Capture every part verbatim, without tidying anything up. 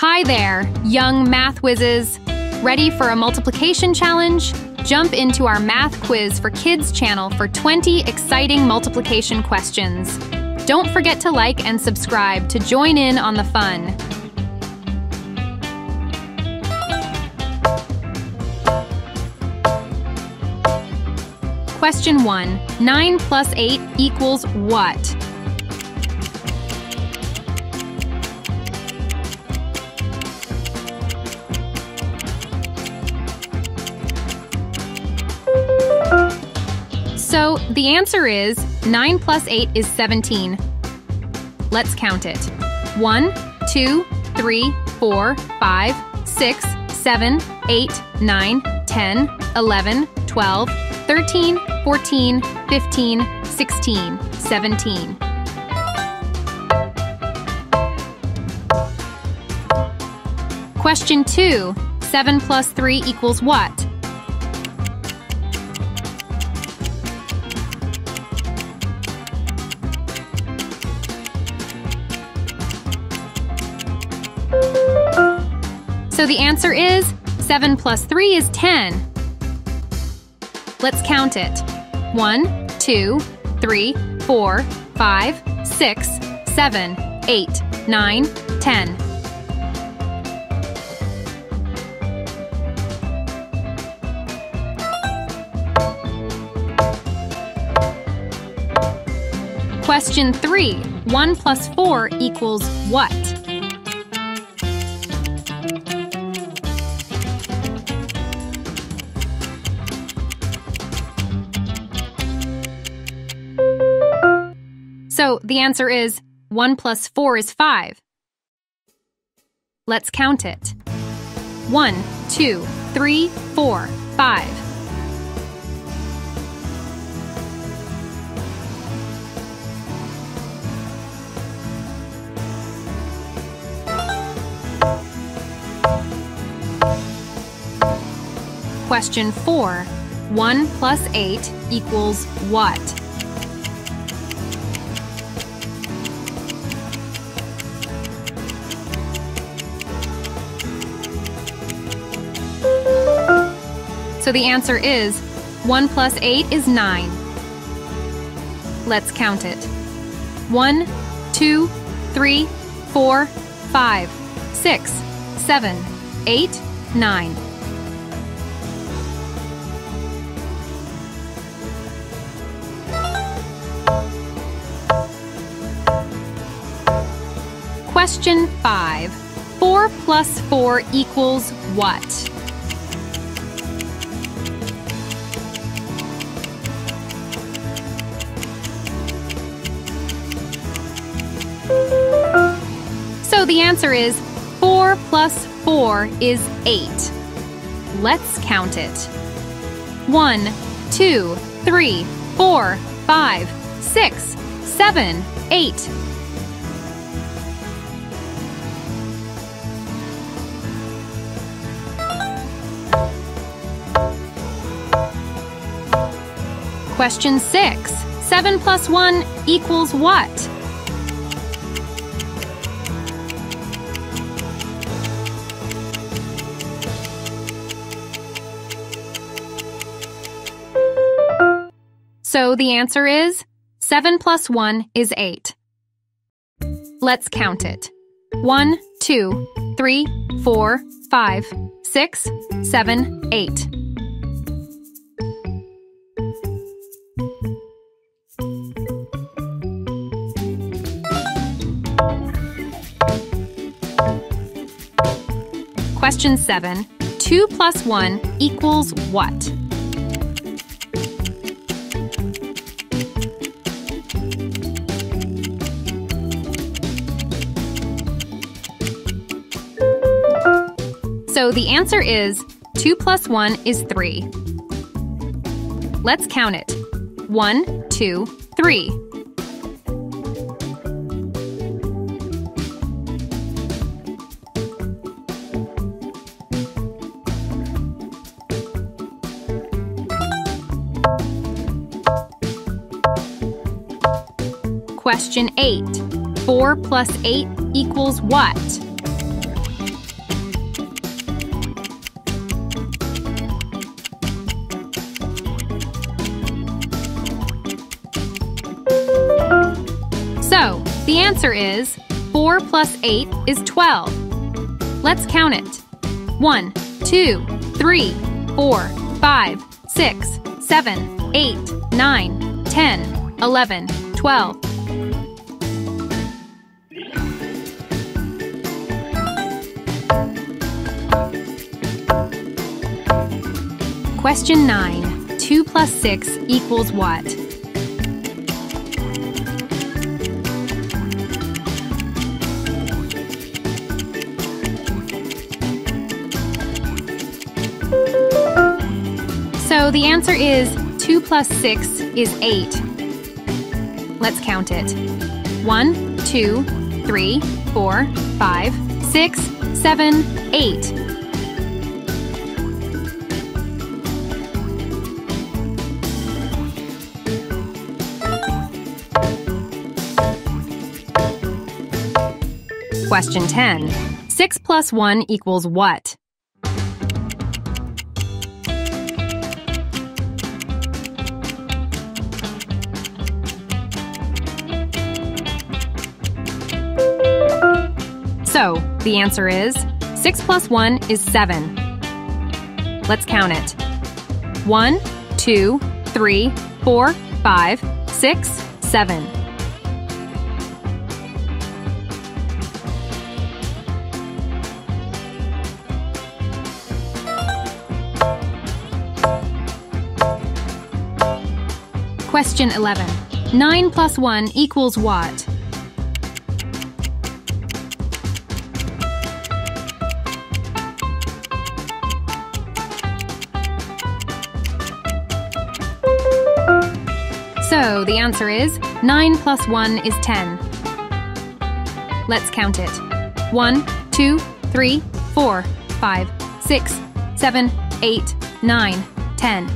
Hi there, young math whizzes! Ready for a multiplication challenge? Jump into our Math Quiz for Kids channel for twenty exciting multiplication questions. Don't forget to like and subscribe to join in on the fun. Question one. nine plus eight equals what? So the answer is nine plus eight is seventeen. Let's count it. one, two, three, four, five, six, seven, eight, nine, ten, eleven, twelve, thirteen, fourteen, fifteen, sixteen, seventeen. Question two. seven plus three equals what? So the answer is seven plus three is ten. Let's count it. one, two, three, four, five, six, seven, eight, nine, ten. Question three. one plus four equals what? So the answer is one plus four is five. Let's count it. one, two, three, four, five. Question four. one plus eight equals what? So the answer is one plus eight is nine. Let's count it. one, two, three, four, five, six, seven, eight, nine. Question five. four plus four equals what? So the answer is four plus four is eight. Let's count it. one, two, three, four, five, six, seven, eight. Question six. seven plus one equals what? So the answer is seven plus one is eight. Let's count it. one, two, three, four, five, six, seven, eight. Question seven. two plus one equals what? So the answer is two plus one is three. Let's count it. one, two, three. Question eight. four plus eight equals what? answer is four plus eight is twelve. Let's count it. one, two, three, four, five, six, seven, eight, nine, ten, eleven, twelve. Question nine. two plus six equals what? So the answer is two plus six is eight. Let's count it. one, two, three, four, five, six, seven, eight. Question ten. six plus one equals what? So, the answer is six plus one is seven. Let's count it. one, two, three, four, five, six, seven. Question eleven. nine plus one equals what? So the answer is nine plus one is ten. Let's count it. one, two, three, four, five, six, seven, eight, nine, ten.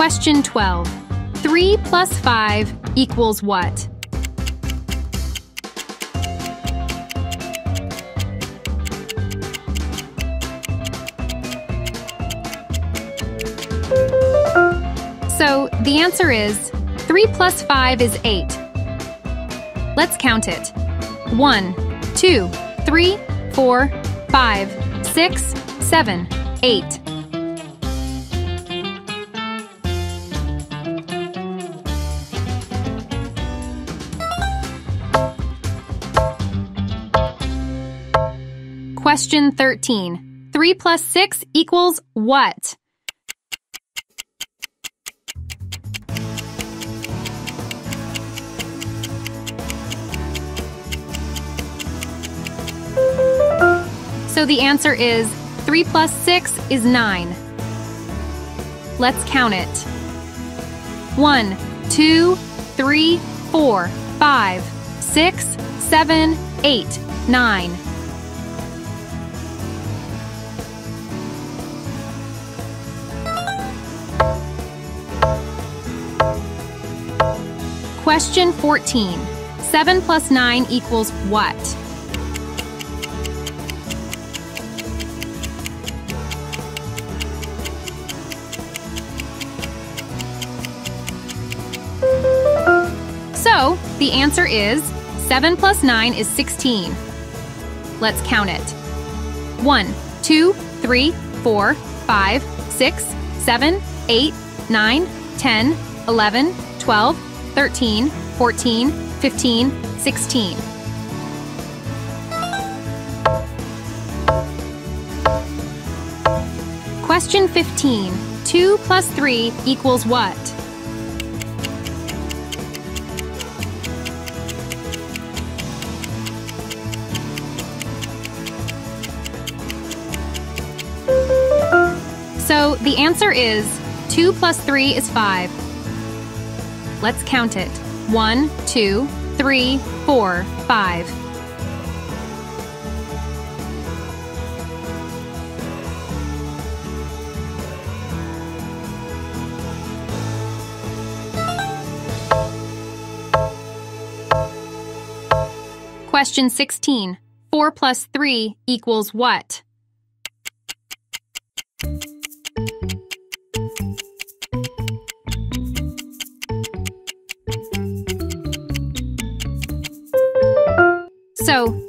Question twelve. three plus five equals what? So the answer is three plus five is eight. Let's count it. one, two, three, four, five, six, seven, eight. Question thirteen. three plus six equals what? So the answer is three plus six is nine. Let's count it. one, two, three, four, five, six, seven, eight, nine. Question fourteen. seven plus nine equals what? So, the answer is seven plus nine is sixteen. Let's count it. one, two, three, four, five, six, seven, eight, nine, ten, eleven, twelve, thirteen, fourteen, fifteen, sixteen. Question fifteen. two plus three equals what? So the answer is two plus three is five. Let's count it. one, two, three, four, five. Question sixteen. four plus three equals what?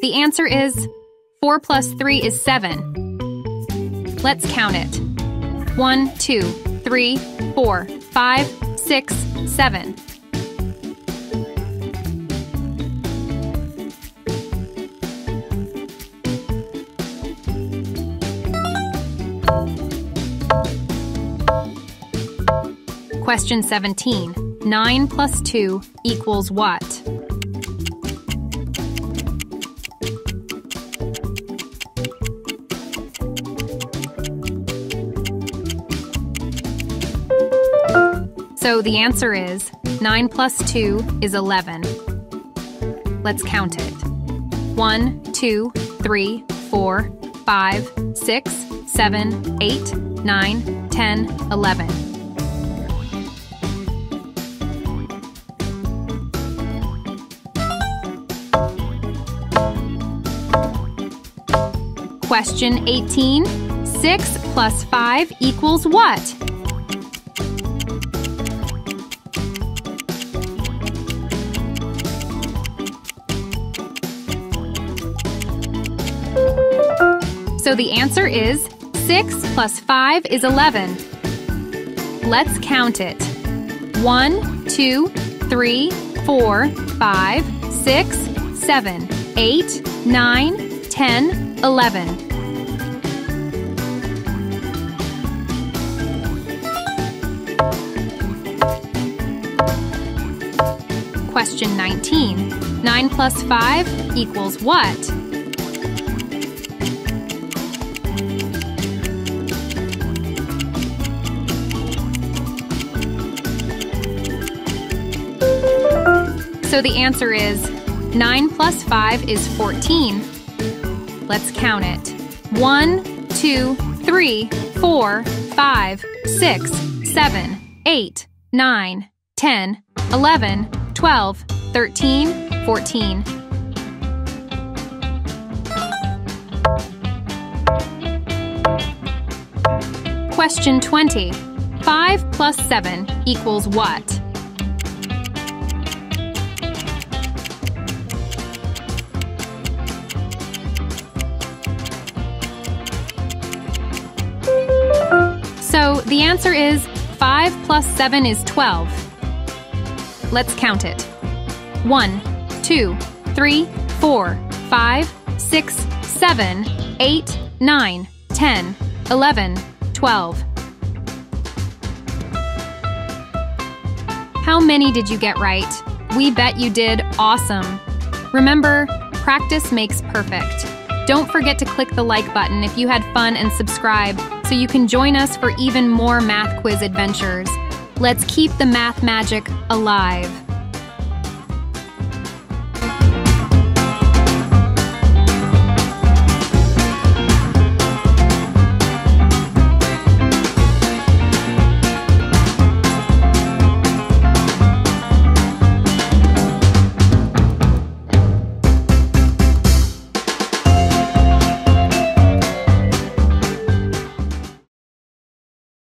The answer is four plus three is seven. Let's count it. One, two, three, four, five, six, seven. Question seventeen. nine plus two equals what? So the answer is nine plus two is eleven. Let's count it. one, two, three, four, five, six, seven, eight, nine, ten, eleven. Question eighteen, six plus five equals what? So the answer is six plus five is eleven. Let's count it. one, two, three, four, five, six, seven, eight, nine, ten, eleven. Question nineteen. nine plus five equals what? So the answer is nine plus five is fourteen. Let's count it. one, two, three, four, five, six, seven, eight, nine, ten, eleven, twelve, thirteen, fourteen. Question twenty. five plus seven equals what? So the answer is five plus seven is twelve. Let's count it. one, two, three, four, five, six, seven, eight, nine, ten, eleven, twelve. How many did you get right? We bet you did awesome. Remember, practice makes perfect. Don't forget to click the like button if you had fun and subscribe, so you can join us for even more math quiz adventures. Let's keep the math magic alive.